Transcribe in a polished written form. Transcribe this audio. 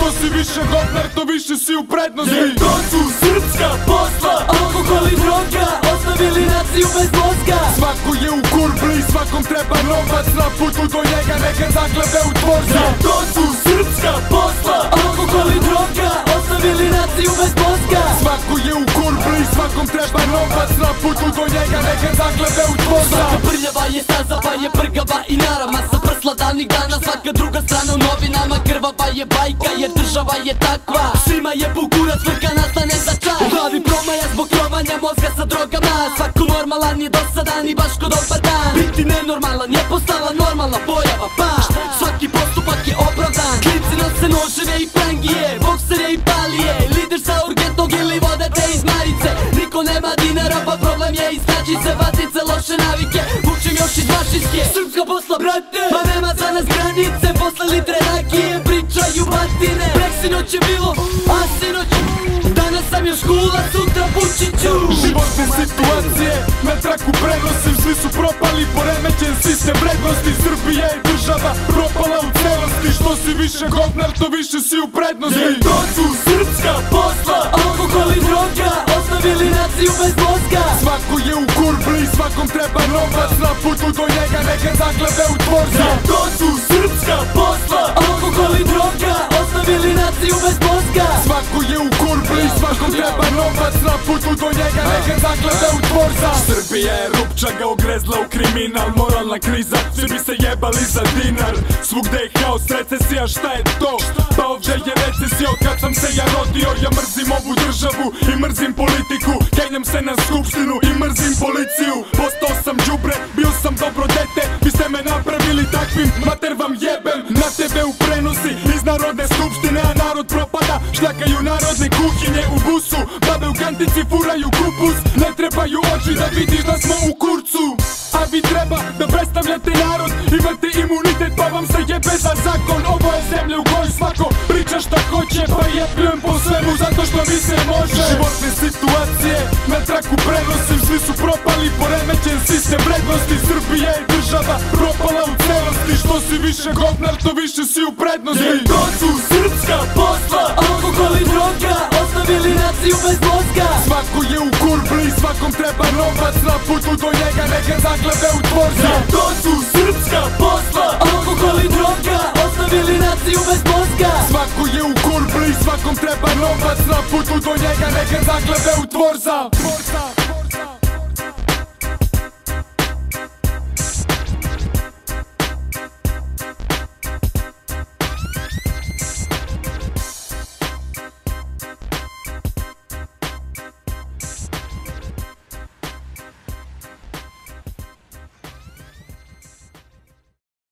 što si više gopner, to više si u prednosti. Jer to su srpska posla, alkohol i droga, ostavili naciju bez mozga. Svako je u kurbli, svakom treba novac, na putu do njega neka zaglebe u tvorca. Jer to su srpska posla, alkohol i droga, ostavili naciju bez mozga. Svako je u kurbli, svakom treba novac, na putu do njega neka zaglebe u tvorca. Svaka prljava je staza, pa je prgava i narama, sa prsla davnih dana, svaka druga strana u novinama, krvava je bajka, jer država je takva. Svima je bukurac, vrka nastane za čaj, u glavi promaja zbog trovanja mozga sa drogama. Svako normalan je dosadan i baš ko dobar dan, biti nenormalan je postala normalna pojava, pa svaki postupak je opravdan. Klinci nose noževe i prangije, boksere i palije, lider sa urgentnog ili vodete iz Marice. Niko nema dinara, pa problem je iznaći se vatice, loše navike, vučim još iz vašinske. Srpska posla, brate, pa nema za nas granice, poslali trenakije, pričaju batine. Preksinoć je bilo, a sinoć, danas sam još gula, sutra pučiću. Životne situacije na traku prenosim, svi su propali, poremećen sistem vrednosti. Srbija je država propala u celosti, što si više govnar, to više si u prednosti. Jer to su srpska posla, alkohol i droga, ostavili naciju bez mozga. Svako je u kurbli, svakom treba novac, na putu do njega neka zaglebe u tvorca. Jer to su srpska posla, alkohol i droga, ostavili naciju bez mozga. Svako je u kurbli, svakom treba novac, na putu do njega neka zaglebe u tvorca. Srbija je rupčaga ogrezla u kriminal, moralna kriza, svi bi se jebali za dinar. Svugde je haos, recesija, šta je to? Pa ovdje je recesija od kad sam se ja rodio. Ja mrzim ovu državu i mrzim politiku, kenjam se na skupštinu i mrzim policiju. Postao sam đubre, bio sam dobro dete, vi ste me napravili takvim, mater vam jebem. Na TV u prenosi iz Narodne skupštine, a narod propada, šljakaju narodne kuhinje u busu, babe u kantici furaju kupus, ne trebaju oči da vidiš da smo u kurcu. A vi treba da predstavljate narod, imate imunitet pa vam se jebe za zakon. Ovo je zemlja u kojoj svako priča šta hoće, pa jebujem po svemu zato što mi se može. Životne situacije na traku prenosim, svi su propali, poremećen sistem vrednosti. Srbija je država propala u celosti, što si više govnar, to više si u prednosti. Jer to su srpska posla, alkohol i droga, ostavili naciju bez mozga. Svako je u kurbli, svakom treba novac, na putu do njega neka zaglebe u tvorca. Jer to su srpska posla, alkohol i droga, ostavili naciju bez mozga. Svako je u kurbli, svakom treba novac, na putu do njega neka zaglebe u tvorca.